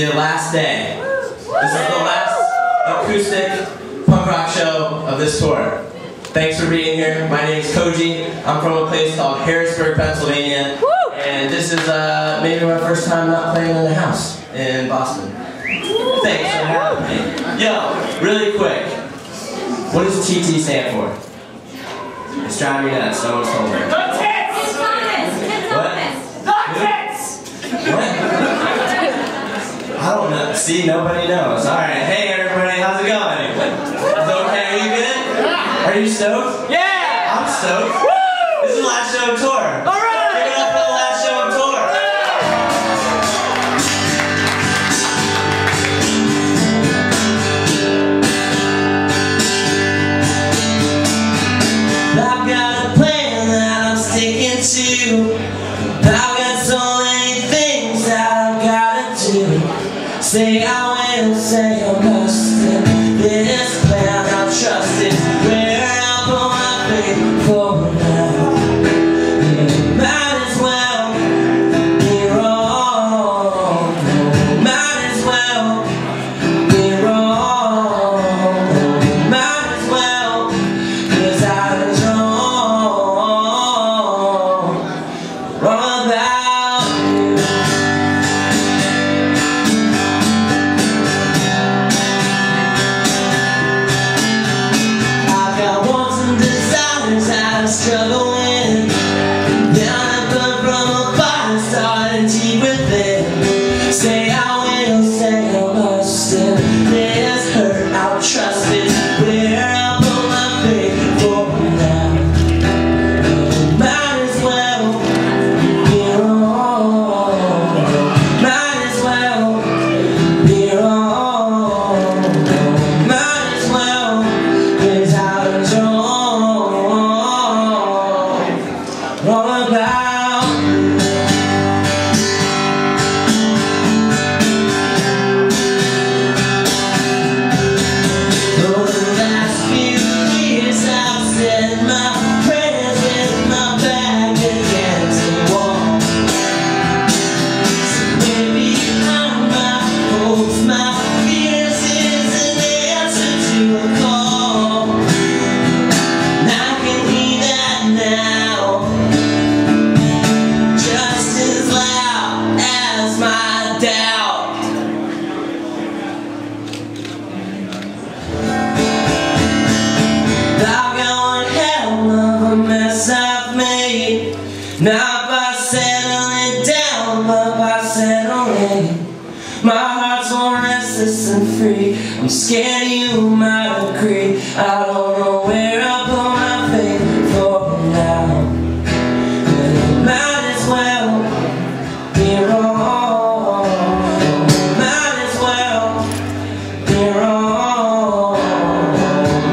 the last day. This is the last acoustic punk rock show of this tour. Thanks for being here. My name is Koji. I'm from a place called Harrisburg, Pennsylvania. Woo! And this is maybe my first time not playing in a house in Boston. Woo! Thanks for having me. Yo, really quick. What does TT stand for? It's driving me nuts. No one's told me. The tits! What? The tits! What? I don't know. See, nobody knows. All right. Hey, everybody. How's it going? Is it okay? Are you good? Are you stoked? Yeah! I'm stoked. Woo! This is the last show of tour. All right. Say I will, say I'm busted. This plan I'll trust it. Where I'll put my faith for now. Yeah, might as well be wrong. Might as well be wrong. Might as well, cause I was wrong. Wrong about you. Struggling, down and blood from a fire starting deep within. Say I will, say I must, and this hurt I'll trust it. Where I'll put my faith for now. Might as well be wrong. Might as well be wrong. Might as well be out of joy. All about you. For the last few years I've said my prayers with my back against the wall. So maybe I'm my hopes, my fears is an answer to a call. Not by settling down, but by settling. My heart's more restless and free. I'm scared you might agree. I don't know where I'll put my faith for now. But might as well be wrong. Might as well be wrong.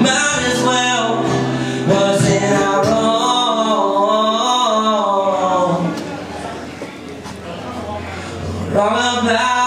Might as well wasn't I wrong. Wrong about.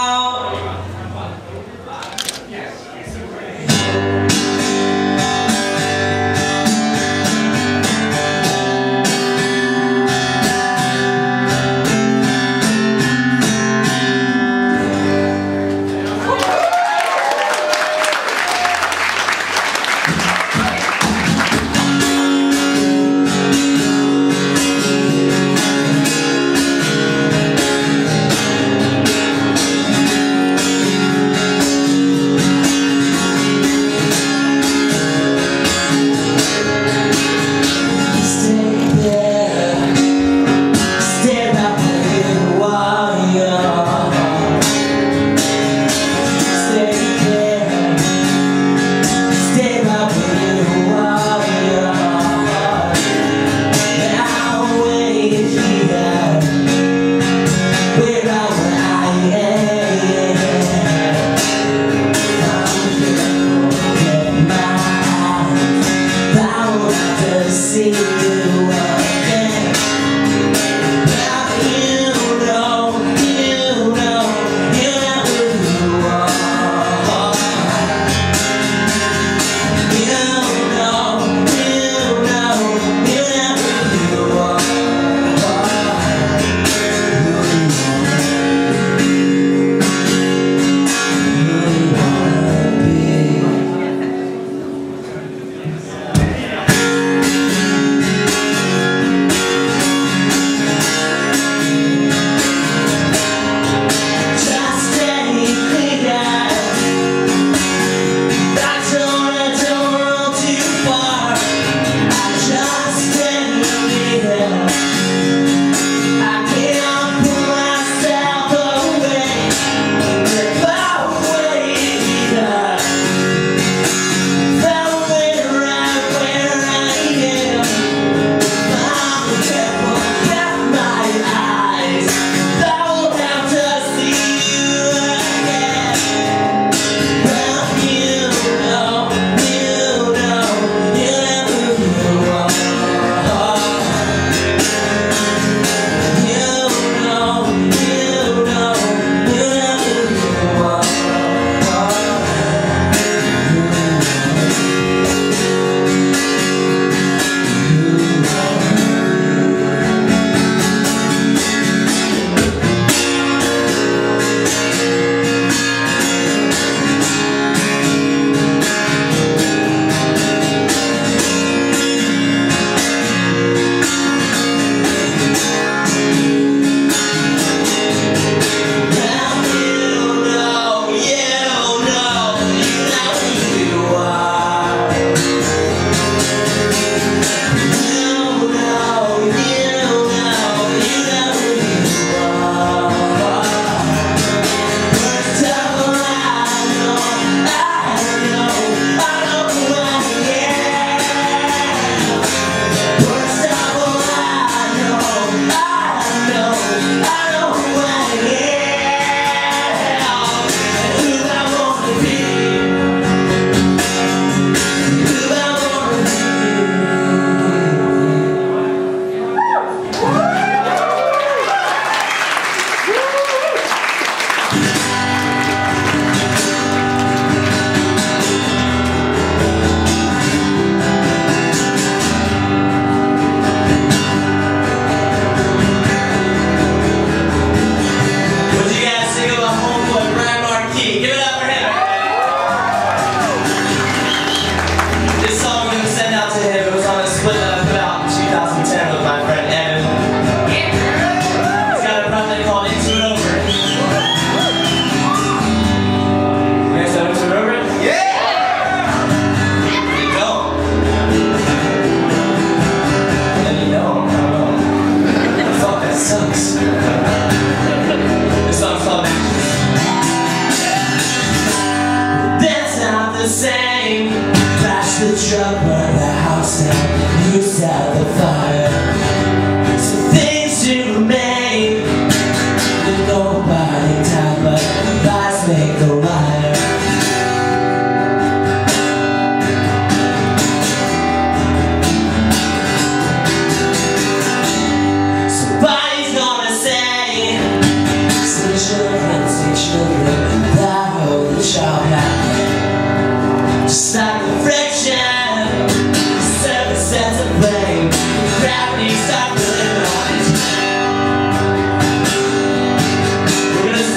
Teacher burned the house down, used out the fire. Some things do remain, that nobody died, but lies make the liar. Somebody's gonna say, say children, that hold the child back. Just like the friction, 7 cents of blame, gravity stopped the light. This is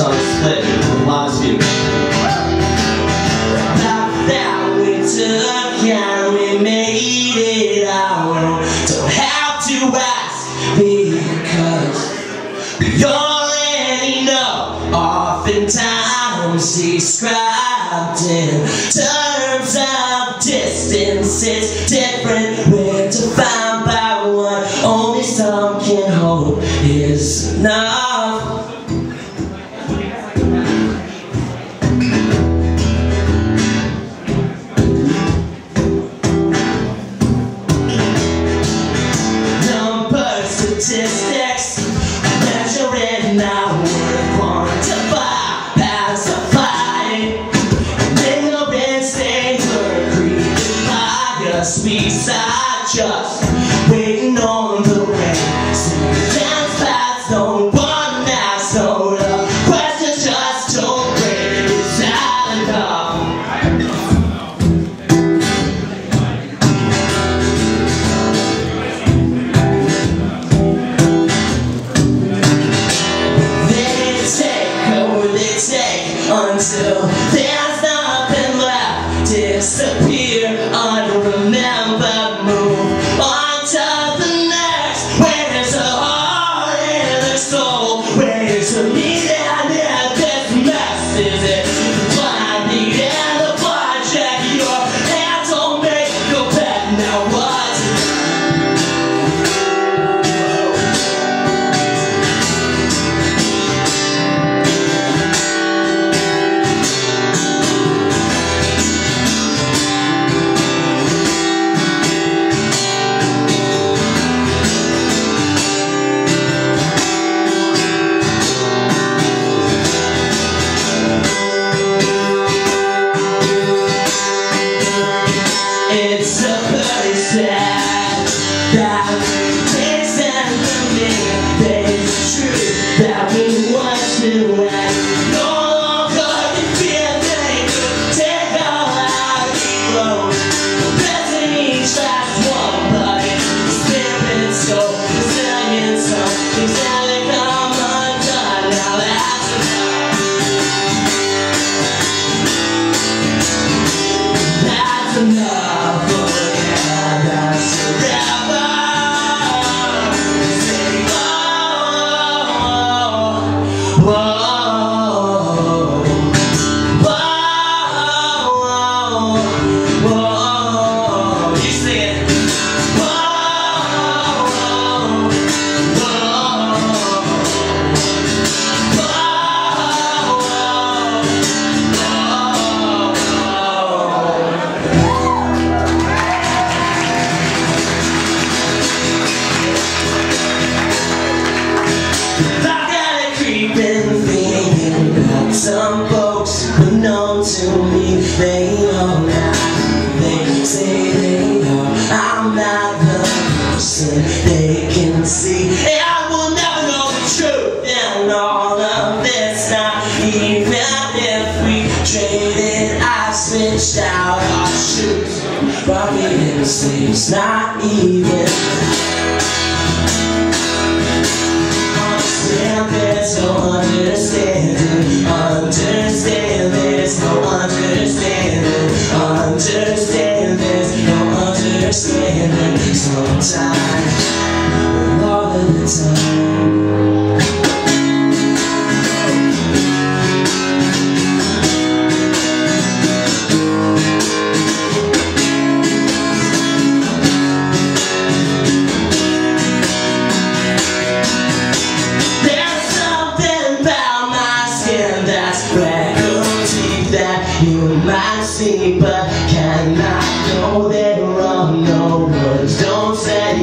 on the split, a lot of speed. terms of distances, different when defined by one only some can hope is enough. Number statistics, measuring now. Beside just waiting on the way. Sometimes paths no one now, so the questions just don't break. It's not enough. They take until there's nothing left. Disappear under. Some folks were known to me, they know now, they say they know I'm not the person they can see. And I will never know the truth in all of this, not even if we traded. I switched out our shoes, but we didn't sleep, not even. Understand there's no understanding, understand there's no understanding, understand there's no understanding. Sometimes, all of the time. But cannot go there on no words. Don't say I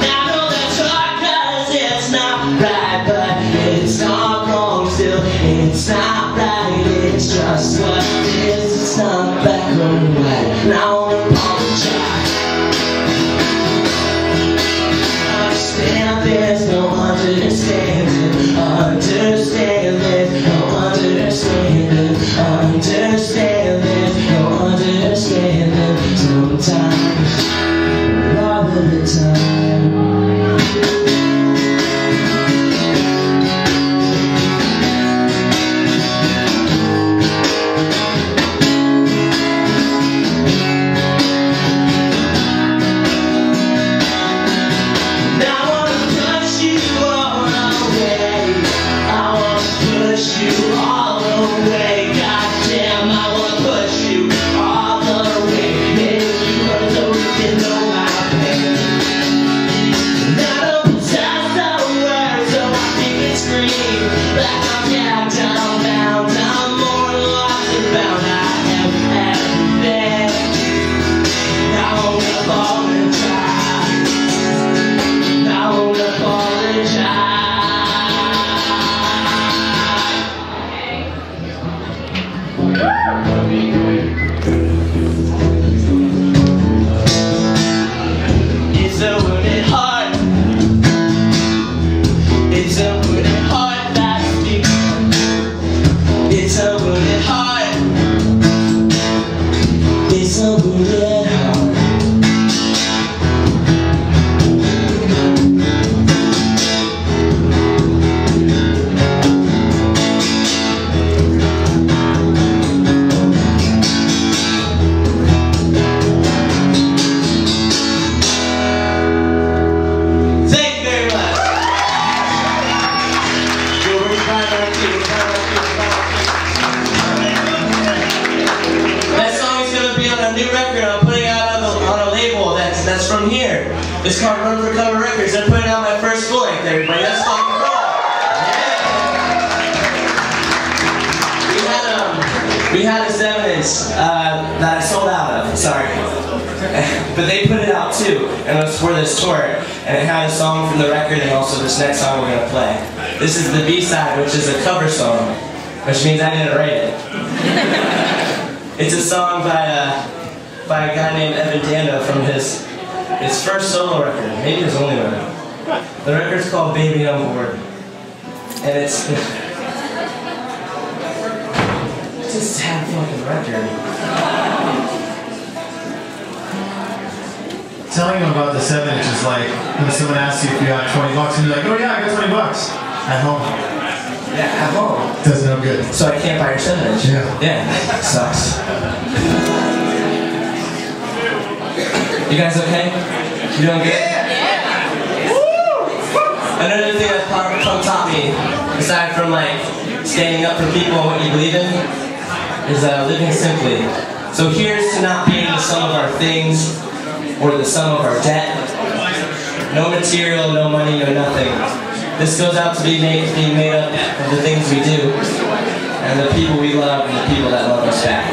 know that's hard cause it's not right, but it's not wrong still. It's not right, it's just what it is. It's not black or white. Now I apologize. Understand there's no understanding. Understand there's no understanding, understanding, no understanding. Sometimes, all of the time. from here. It's called Run for Cover Records. I'm putting out my first full length, everybody. That's fucking cool. Yeah. We had a 7-inch that I sold out of. Sorry. But they put it out too, and it was for this tour. And it had a song from the record, and also this next song we're gonna play. This is the B-side, which is a cover song, which means I didn't write it. It's a song by a guy named Evan Dando from his first solo record, maybe his only one. The record's called Baby On Board, and it's it's a sad fucking record. Telling them about the 7-inch is like when someone asks you if you have $20 and you're like, oh yeah, I got $20 at home. Yeah, at home. Doesn't know good. So I can't buy your 7-inch. Yeah. Yeah. Sucks. You guys okay? You doing good? Yeah! Yeah. Woo! Another thing that punk taught me, aside from like standing up for people and what you believe in, is living simply. So here's to not being the sum of our things or the sum of our debt. No material, no money, no nothing. This goes out to be made up of the things we do, and the people we love, and the people that love us back.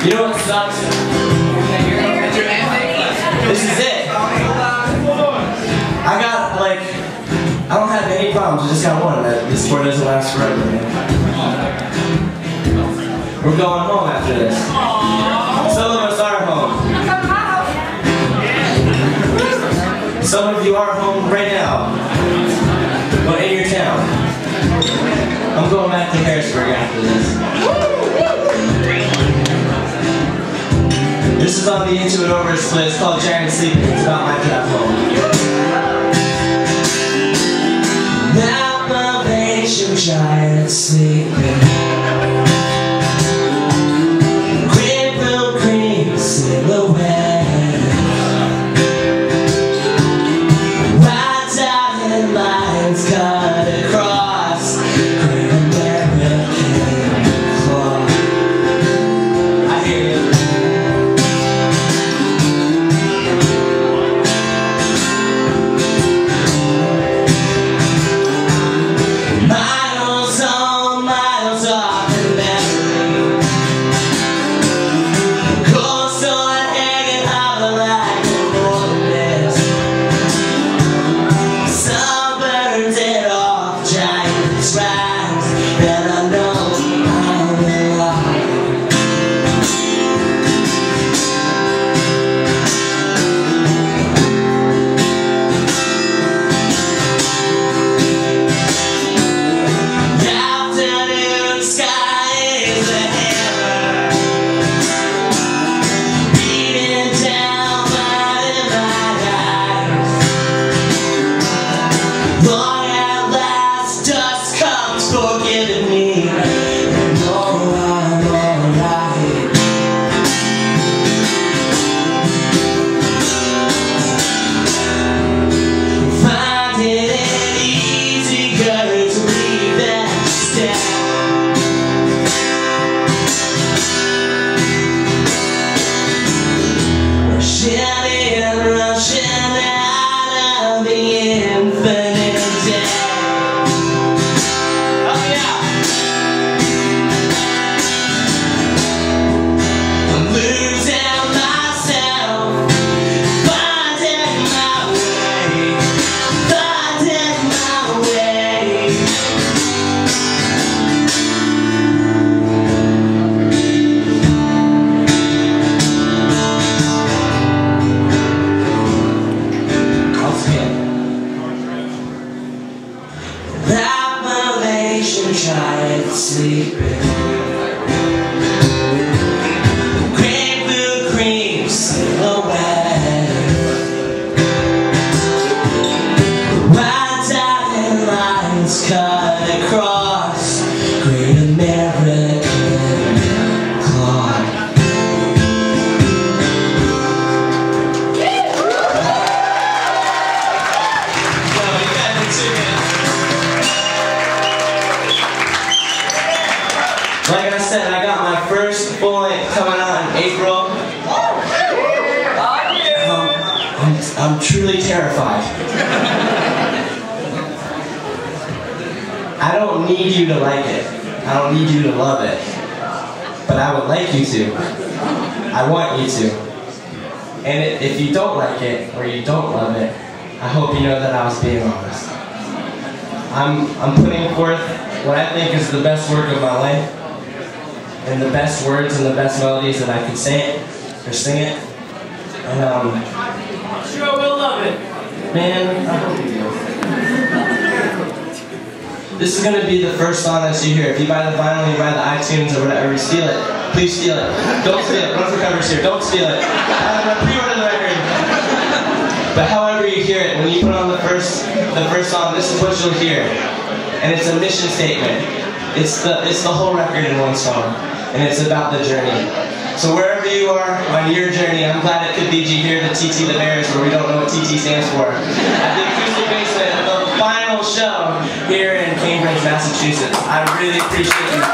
You know what sucks? This is it. I got, like, I don't have any problems, I just got one. This sport doesn't last forever, man. We're going home after this. Some of us are home. Some of you are home right now. But in your town. I'm going back to Harrisburg after this. This is on the Intuit Over split. It's called Giant Sleeping. It's about my platform. Now my patient giant sleeping. Crippled cream silhouette. Rides out and lines cut across. Words and the best melodies that I can say it or sing it. And, I'm sure I will love it. Man, I hope you do. This is going to be the first song that you hear. If you buy the vinyl, you buy the iTunes or whatever, steal it. Please steal it. Don't steal it. Run for covers here. Don't steal it. Pre-order the record. But however you hear it, when you put on the first song, this is what you'll hear. And it's a mission statement. It's the whole record in one song. And it's about the journey. So wherever you are on your journey, I'm glad it could lead you here to TT the Bears, where we don't know what TT stands for. At the Crystal Basement, at the final show here in Cambridge, Massachusetts. I really appreciate you.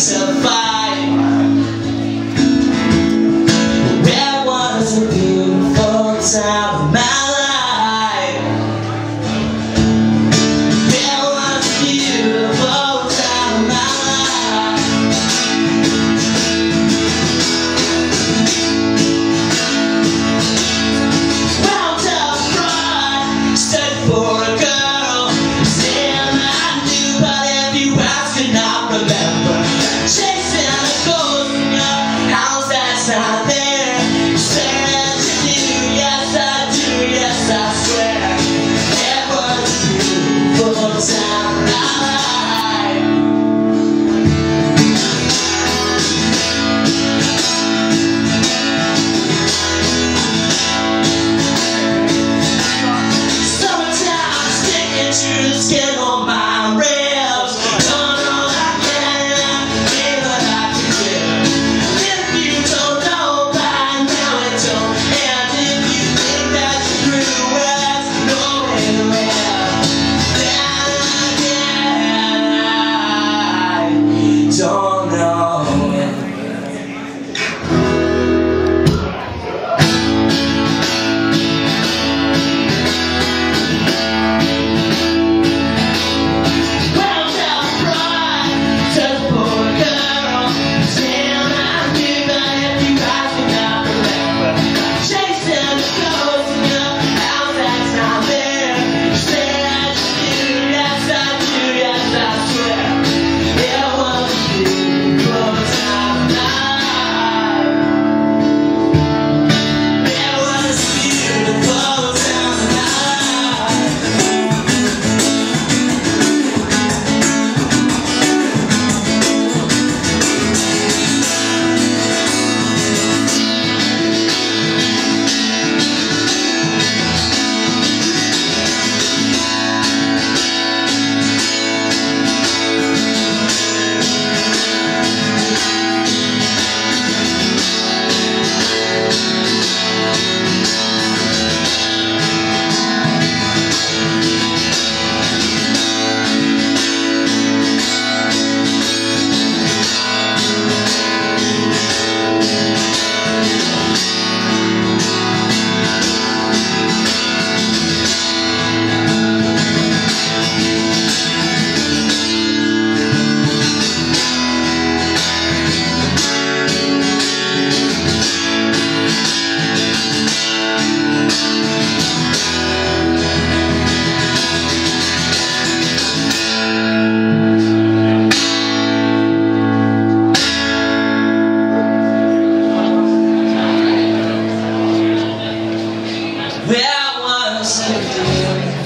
Thank you. To fight.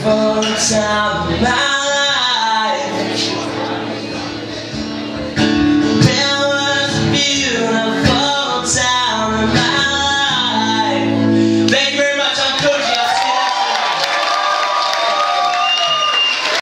phone sound loud.